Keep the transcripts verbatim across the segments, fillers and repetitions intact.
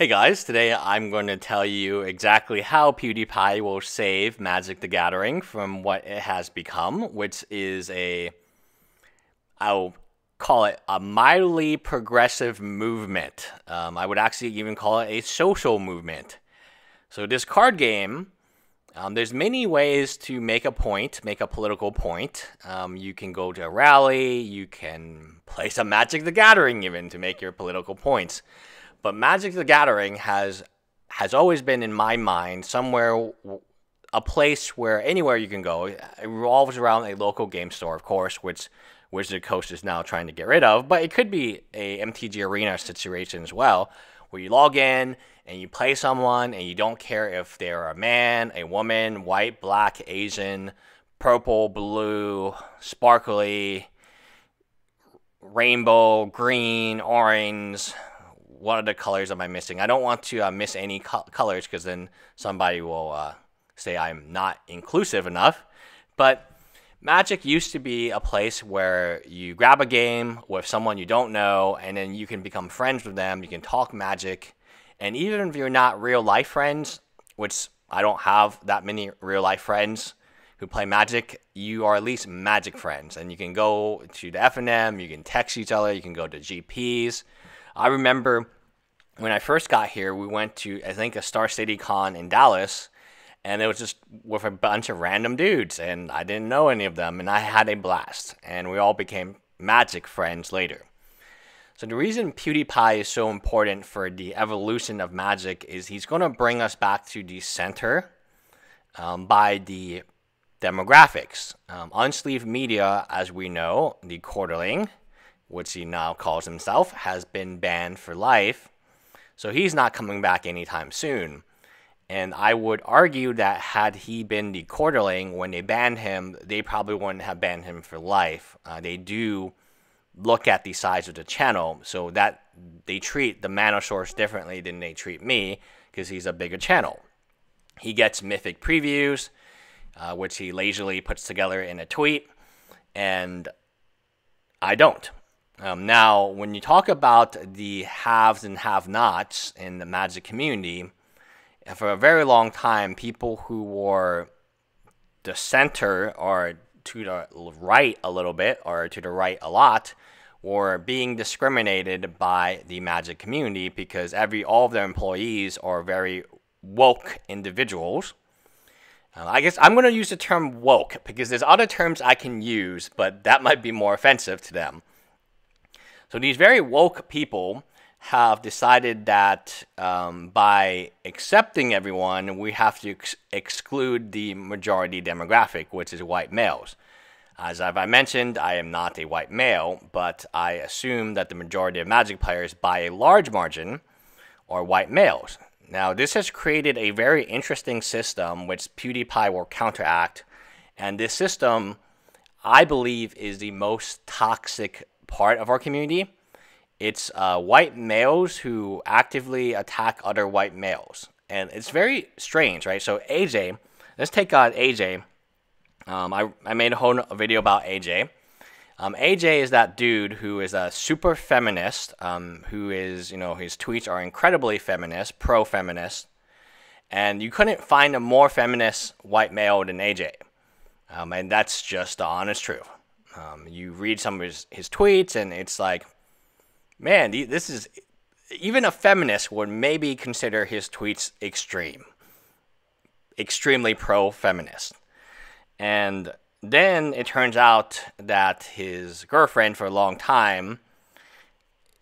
Hey guys, today I'm going to tell you exactly how PewDiePie will save Magic the Gathering from what it has become, which is a, I'll call it a mildly progressive movement. Um, I would actually even call it a social movement. So this card game, um, there's many ways to make a point, make a political point. Um, you can go to a rally, you can play some Magic the Gathering even to make your political points. But Magic the Gathering has has always been, in my mind, somewhere, a place where anywhere you can go. It revolves around a local game store, of course, which Wizards of the Coast is now trying to get rid of. But it could be a M T G Arena situation as well, where you log in and you play someone and you don't care if they're a man, a woman, white, black, Asian, purple, blue, sparkly, rainbow, green, orange. What other colors am I missing? I don't want to uh, miss any co colors because then somebody will uh, say I'm not inclusive enough. But Magic used to be a place where you grab a game with someone you don't know and then you can become friends with them. You can talk Magic. And even if you're not real life friends, which I don't have that many real life friends who play Magic, you are at least Magic friends. And you can go to the F N M, you can text each other, you can go to G Ps. I remember when I first got here, we went to, I think, a Star City Con in Dallas, and it was just with a bunch of random dudes, and I didn't know any of them, and I had a blast, and we all became Magic friends later. So the reason PewDiePie is so important for the evolution of Magic is he's going to bring us back to the center um, by the demographics. Um, Unsleeved Media, as we know, the Quartering, which he now calls himself, has been banned for life. So he's not coming back anytime soon. And I would argue that had he been the Quarterling, when they banned him, they probably wouldn't have banned him for life. Uh, they do look at the size of the channel, so that they treat the Mana Source differently than they treat me, because he's a bigger channel. He gets mythic previews, uh, which he lazily puts together in a tweet, and I don't. Um, now, when you talk about the haves and have-nots in the Magic community, for a very long time, people who were the center or to the right a little bit or to the right a lot were being discriminated by the Magic community because every all of their employees are very woke individuals. Uh, I guess I'm going to use the term woke because there's other terms I can use, but that might be more offensive to them. So these very woke people have decided that um, by accepting everyone, we have to ex exclude the majority demographic, which is white males. As I've mentioned, I am not a white male, but I assume that the majority of Magic players, by a large margin, are white males. Now, this has created a very interesting system which PewDiePie will counteract, and this system, I believe, is the most toxic part of our community. It's uh, white males who actively attack other white males, and it's very strange, right? So A J, let's take on A J. Um, I, I made a whole video about A J. Um, A J is that dude who is a super feminist, um, who is, you know, his tweets are incredibly feminist, pro-feminist, and you couldn't find a more feminist white male than A J, um, and that's just the honest truth. Um, you read some of his, his tweets, and it's like, man, this is, even a feminist would maybe consider his tweets extreme, extremely pro-feminist. And then it turns out that his girlfriend for a long time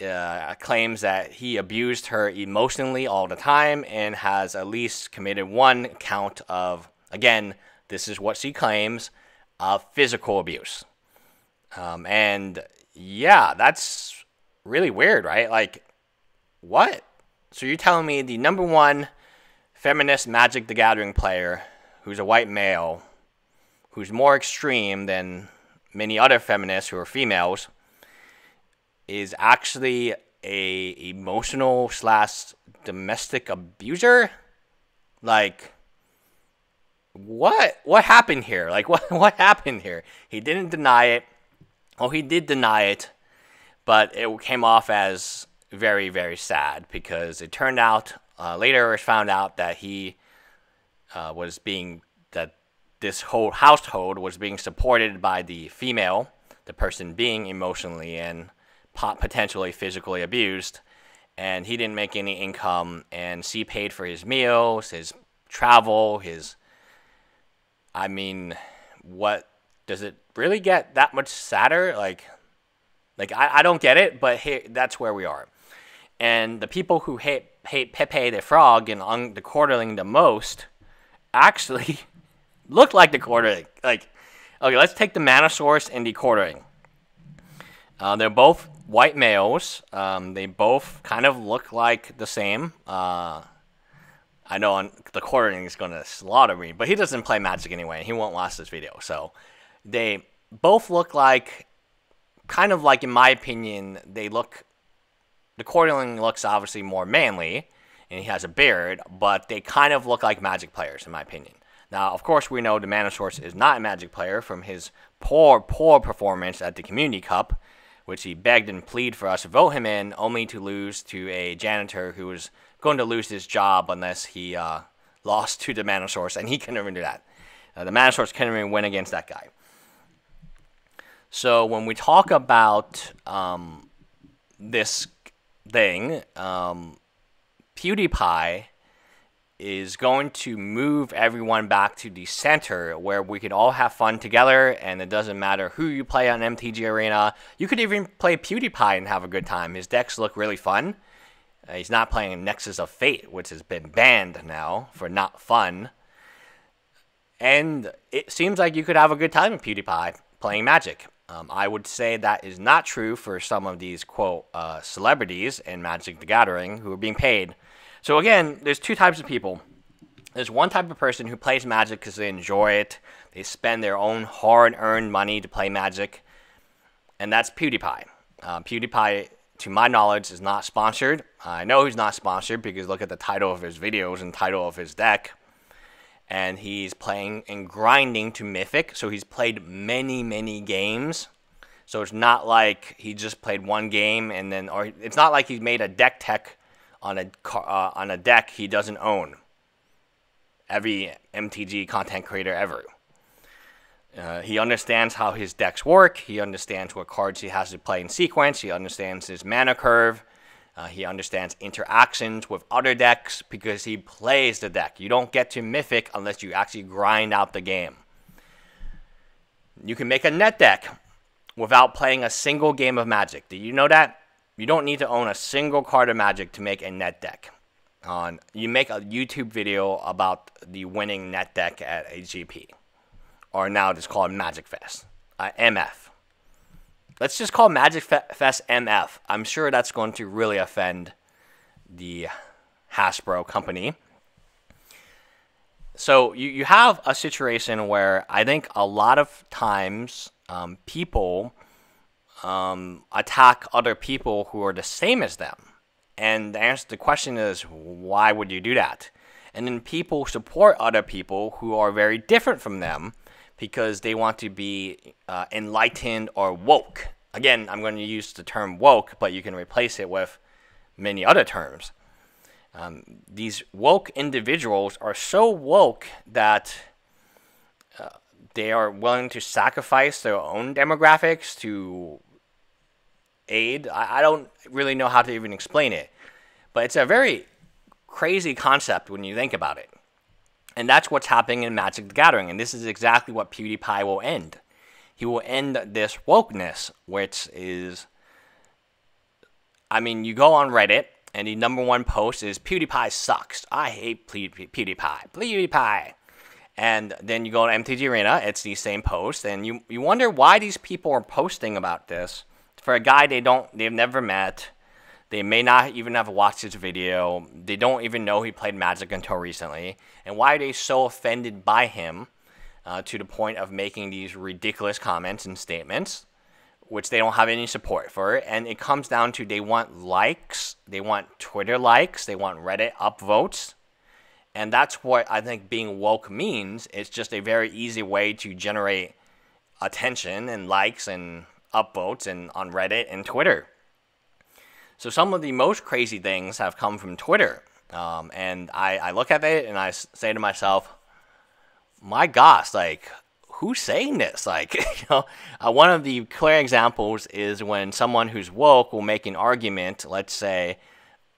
uh, claims that he abused her emotionally all the time and has at least committed one count of, again, this is what she claims, of physical abuse. Um, and yeah, that's really weird, right? Like, what? So you're telling me the number one feminist Magic the Gathering player, who's a white male, who's more extreme than many other feminists who are females, is actually a emotional slash domestic abuser? Like, what? What happened here? Like, what, what happened here? He didn't deny it. Oh, he did deny it, but it came off as very, very sad because it turned out, uh, later it found out that he uh, was being, that this whole household was being supported by the female, the person being emotionally and potentially physically abused, and he didn't make any income, and she paid for his meals, his travel, his, I mean, what, does it really get that much sadder? Like, like I, I don't get it, but hey, that's where we are. And the people who hate, hate Pepe the Frog and on the Quarterling the most actually look like the Quarterling. Like, okay, let's take the Mana Source and the Quartering. Uh, they're both white males. Um, they both kind of look like the same. Uh, I know on, the Quartering is going to slaughter me, but he doesn't play Magic anyway. He won't watch this video. So they both look like, kind of like, in my opinion, they look, the Quarterling looks obviously more manly, and he has a beard, but they kind of look like Magic players, in my opinion. Now, of course, we know the Mana Source is not a Magic player from his poor, poor performance at the Community Cup, which he begged and pleaded for us to vote him in, only to lose to a janitor who was going to lose his job unless he uh, lost to the Mana Source, and he couldn't even do that. Uh, the Mana Source couldn't even win against that guy. So when we talk about um, this thing, um, PewDiePie is going to move everyone back to the center where we could all have fun together, and it doesn't matter who you play on M T G Arena. You could even play PewDiePie and have a good time. His decks look really fun. Uh, he's not playing Nexus of Fate, which has been banned now for not fun. And it seems like you could have a good time with PewDiePie playing Magic. Um, I would say that is not true for some of these, quote, uh, celebrities in Magic the Gathering who are being paid. So again, there's two types of people. There's one type of person who plays Magic because they enjoy it. They spend their own hard-earned money to play Magic, and that's PewDiePie. Uh, PewDiePie, to my knowledge, is not sponsored. I know he's not sponsored because look at the title of his videos and title of his deck. And he's playing and grinding to Mythic, so he's played many, many games. So it's not like he just played one game and then, or it's not like he's made a deck tech on a uh, on a deck he doesn't own. Every M T G content creator ever. Uh, he understands how his decks work. He understands what cards he has to play in sequence. He understands his mana curve. Uh, he understands interactions with other decks because he plays the deck. You don't get to Mythic unless you actually grind out the game. You can make a net deck without playing a single game of Magic. Did you know that? You don't need to own a single card of Magic to make a net deck. On, you make a YouTube video about the winning net deck at a G P. Or now it's called Magic Fest. Uh, M F. Let's just call Magic Fest M F. I'm sure that's going to really offend the Hasbro company. So you, you have a situation where I think a lot of times um, people um, attack other people who are the same as them. And the, answer, the question is, why would you do that? And then people support other people who are very different from them, because they want to be uh, enlightened or woke. Again, I'm going to use the term woke, but you can replace it with many other terms. Um, these woke individuals are so woke that uh, they are willing to sacrifice their own demographics to aid. I, I don't really know how to even explain it, but it's a very crazy concept when you think about it. And that's what's happening in Magic the Gathering. And this is exactly what PewDiePie will end. He will end this wokeness, which is, I mean, you go on Reddit, and the number one post is, PewDiePie sucks. I hate PewDiePie. PewDiePie. And then you go to M T G Arena, it's the same post. And you, you wonder why these people are posting about this for a guy they don't, they've never met. They may not even have watched his video. They don't even know he played Magic until recently. And why are they so offended by him uh, to the point of making these ridiculous comments and statements, which they don't have any support for? And it comes down to they want likes. They want Twitter likes. They want Reddit upvotes. And that's what I think being woke means. It's just a very easy way to generate attention and likes and upvotes and on Reddit and Twitter. So some of the most crazy things have come from Twitter. Um, and I, I look at it and I say to myself, my gosh, like, who's saying this? Like, you know, uh, one of the clear examples is when someone who's woke will make an argument. Let's say,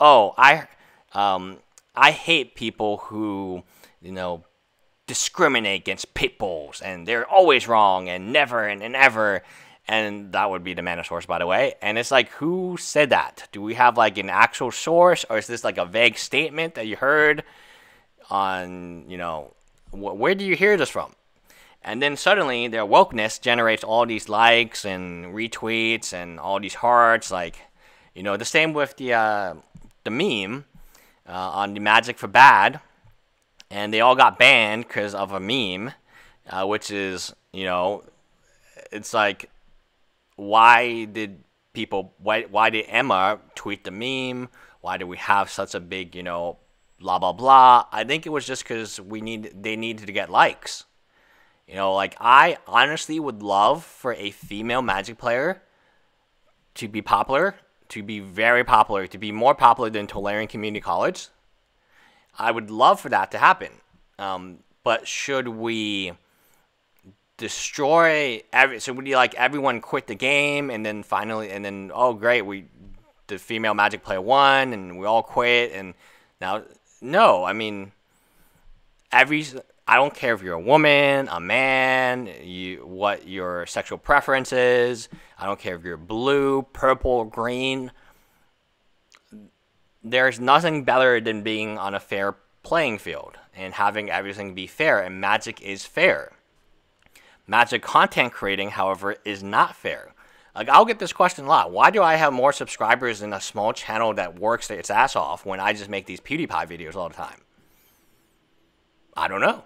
oh, I, um, I hate people who, you know, discriminate against pit bulls, and they're always wrong and never and, and ever. And that would be the Mana Source, by the way. And it's like, who said that? Do we have like an actual source, or is this like a vague statement that you heard on, you know, wh where do you hear this from? And then suddenly their wokeness generates all these likes and retweets and all these hearts. Like, you know, the same with the, uh, the meme uh, on the Magic for Bad. And they all got banned because of a meme, uh, which is, you know, it's like, why did people, why, why did Emma tweet the meme? Why do we have such a big, you know, blah, blah, blah? I think it was just because we need, they needed to get likes. You know, like, I honestly would love for a female Magic player to be popular, to be very popular, to be more popular than Tolarian Community College. I would love for that to happen. Um, but should we destroy every, so would you like everyone quit the game and then finally, and then, oh great, we, the female Magic player won and we all quit and now, no, I mean, every, I don't care if you're a woman, a man, you, what your sexual preference is, I don't care if you're blue, purple, green, there's nothing better than being on a fair playing field and having everything be fair, and Magic is fair. Magic content creating, however, is not fair. Like, I'll get this question a lot. Why do I have more subscribers in a small channel that works its ass off when I just make these PewDiePie videos all the time? I don't know.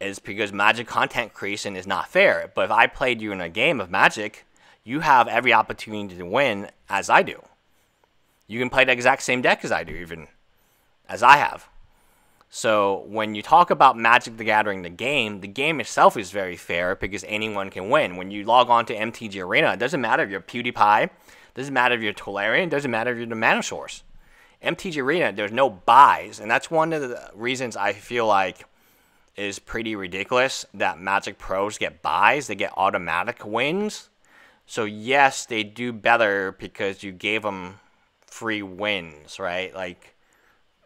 It's because Magic content creation is not fair. But if I played you in a game of Magic, you have every opportunity to win as I do. You can play the exact same deck as I do, even as I have. So when you talk about Magic the Gathering, the game, the game itself is very fair because anyone can win. When you log on to M T G Arena, it doesn't matter if you're PewDiePie, it doesn't matter if you're Tolarian, it doesn't matter if you're the Mana Source. M T G Arena, there's no buys, and that's one of the reasons I feel like is pretty ridiculous that Magic pros get buys, they get automatic wins. So yes, they do better because you gave them free wins, right? Like,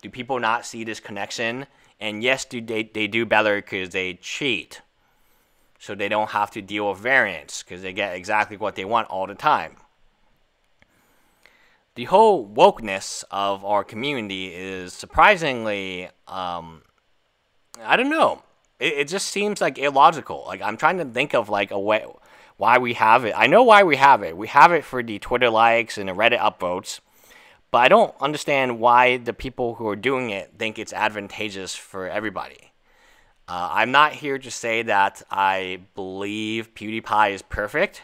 do people not see this connection? And yes, do they, they do better because they cheat, so they don't have to deal with variance because they get exactly what they want all the time. The whole wokeness of our community is surprisingly, um, I don't know, it, it just seems like illogical. Like, I'm trying to think of like a way why we have it. I know why we have it. We have it for the Twitter likes and the Reddit upvotes. But I don't understand why the people who are doing it think it's advantageous for everybody. Uh, I'm not here to say that I believe PewDiePie is perfect,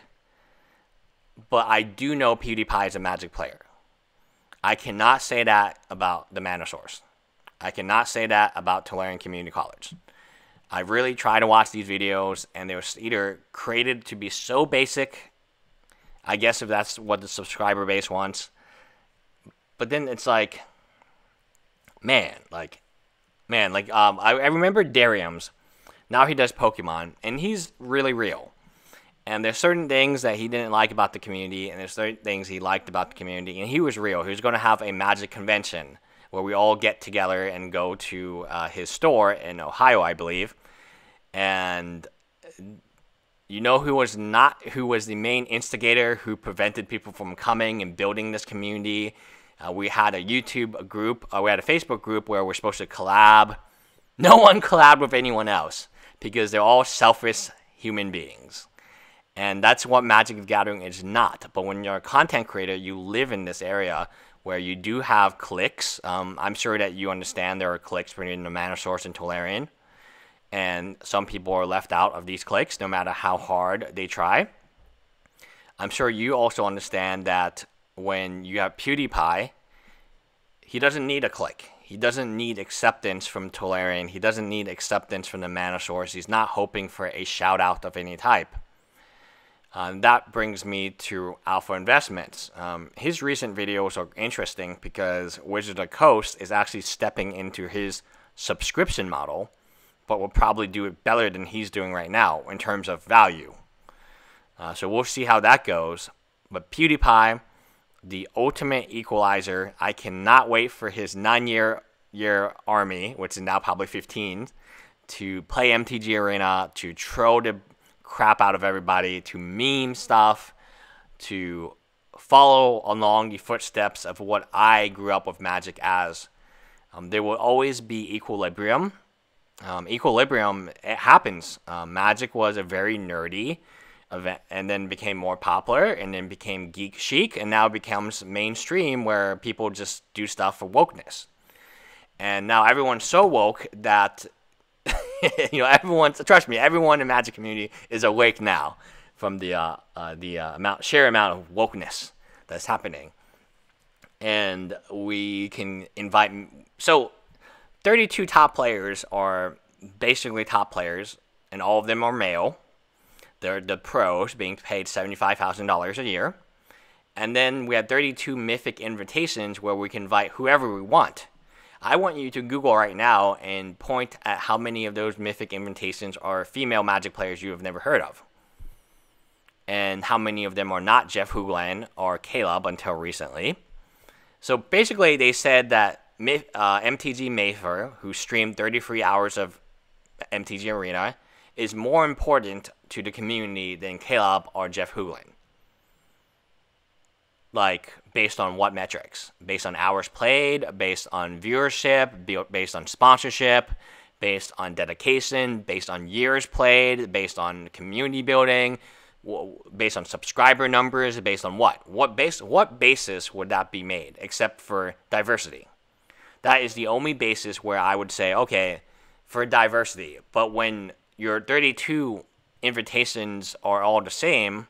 but I do know PewDiePie is a Magic player. I cannot say that about the Mana Source. I cannot say that about Tolarian Community College. I really try to watch these videos, and they're either created to be so basic, I guess if that's what the subscriber base wants. But then it's like, man, like, man, like, um, I, I remember Dariums. Now he does Pokemon, and he's really real. And there's certain things that he didn't like about the community, and there's certain things he liked about the community, and he was real. He was going to have a Magic convention where we all get together and go to uh, his store in Ohio, I believe. And you know who was not, who was the main instigator who prevented people from coming and building this community? Uh, we had a YouTube group, uh, we had a Facebook group where we're supposed to collab. No one collabed with anyone else because they're all selfish human beings. And that's what Magic the Gathering is not. But when you're a content creator, you live in this area where you do have cliques. Um, I'm sure that you understand there are cliques between the Mana Source and Tolarian. And some people are left out of these cliques no matter how hard they try. I'm sure you also understand that when you have PewDiePie, he doesn't need a click. He doesn't need acceptance from Tolarian. He doesn't need acceptance from the Mana Source. He's not hoping for a shout out of any type. Um, that brings me to Alpha Investments. Um, his recent videos are interesting because Wizards of the Coast is actually stepping into his subscription model, but will probably do it better than he's doing right now in terms of value. Uh, so we'll see how that goes. But PewDiePie, the ultimate equalizer, I cannot wait for his nine-year year army, which is now probably fifteen, to play M T G Arena, to troll the crap out of everybody, to meme stuff, to follow along the footsteps of what I grew up with Magic as. Um, there will always be equilibrium. Um, equilibrium, it happens. Uh, Magic was a very nerdy event and then became more popular and then became geek chic and now becomes mainstream where people just do stuff for wokeness. And now everyone's so woke that you know, everyone's, trust me, everyone in the Magic community is awake now from the uh, uh, the uh, amount, sheer amount of wokeness that's happening. And we can invite, so thirty-two top players are basically top players, and all of them are male. They're the pros being paid seventy-five thousand dollars a year. And then we have thirty-two mythic invitations where we can invite whoever we want. I want you to Google right now and point at how many of those mythic invitations are female Magic players you have never heard of. And how many of them are not Jeff Hoogland or Caleb until recently. So basically they said that uh, M T G Mayfer, who streamed thirty-three hours of M T G Arena, is more important to the community than Caleb or Jeff Hoogland. Like, based on what metrics? Based on hours played, based on viewership, based on sponsorship, based on dedication, based on years played, based on community building, based on subscriber numbers, based on what? What base? What basis would that be made except for diversity? That is the only basis where I would say, okay, for diversity. But when your thirty-two invitations are all the same,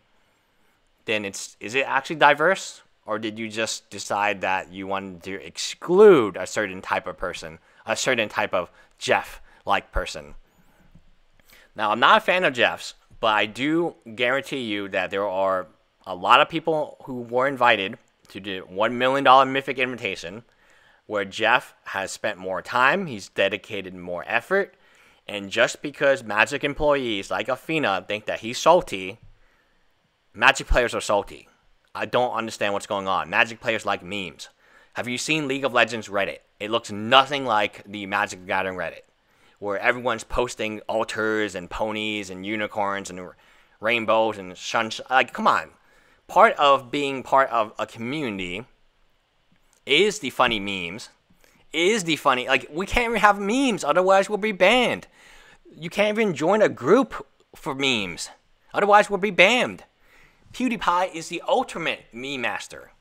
then it's, is it actually diverse? Or did you just decide that you wanted to exclude a certain type of person, a certain type of Jeff-like person? Now, I'm not a fan of Jeff's, but I do guarantee you that there are a lot of people who were invited to the one million dollar mythic invitation where Jeff has spent more time, he's dedicated more effort, and just because Magic employees like Afina think that he's salty, Magic players are salty. I don't understand what's going on. Magic players like memes. Have you seen League of Legends Reddit? It looks nothing like the Magic the Gathering Reddit, where everyone's posting altars and ponies and unicorns and rainbows and sunshine. Like, come on. Part of being part of a community is the funny memes. Is the funny, like, we can't even have memes, otherwise we'll be banned. You can't even join a group for memes, otherwise we'll be banned. PewDiePie is the ultimate meme master.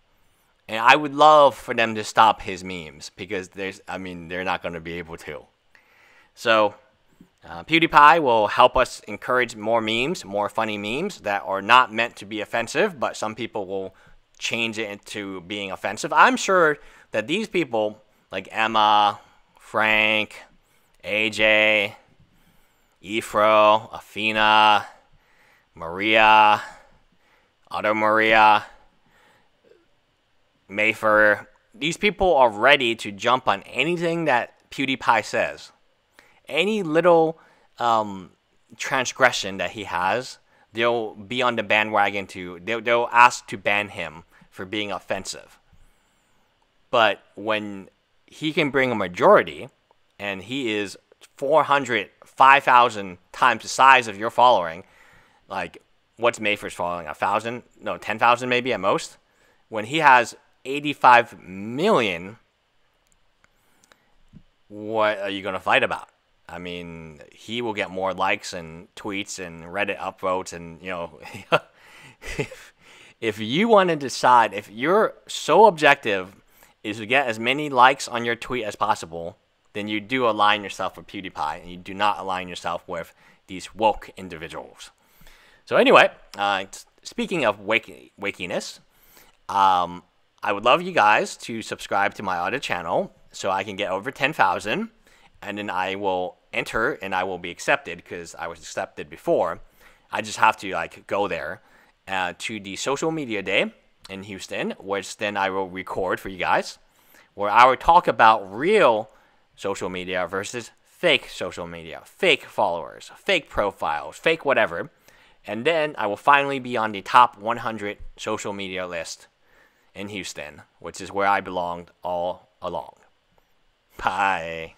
And I would love for them to stop his memes because there's, I mean, they're not going to be able to. So uh, PewDiePie will help us encourage more memes, more funny memes that are not meant to be offensive, but some people will change it into being offensive. I'm sure that these people like Emma, Frank, A J, Ephro, Afina, Maria, Otto Maria, Mayfer, these people are ready to jump on anything that PewDiePie says. Any little um, transgression that he has, they'll be on the bandwagon to, they'll, they'll ask to ban him for being offensive. But when he can bring a majority, and he is four hundred, five thousand times the size of your following, like, what's Mayfer's following? A thousand? No, ten thousand maybe at most. When he has eighty-five million, what are you gonna fight about? I mean, he will get more likes and tweets and Reddit upvotes, and you know, if, if you want to decide, if your sole objective is to get as many likes on your tweet as possible, then you do align yourself with PewDiePie, and you do not align yourself with these woke individuals. So anyway, uh, speaking of wake wakiness, um, I would love you guys to subscribe to my other channel so I can get over ten thousand, and then I will enter and I will be accepted because I was accepted before. I just have to like go there uh, to the social media day in Houston, which then I will record for you guys, where I will talk about real social media versus fake social media, fake followers, fake profiles, fake whatever. And then I will finally be on the top one hundred social media list in Houston, which is where I belonged all along. Bye.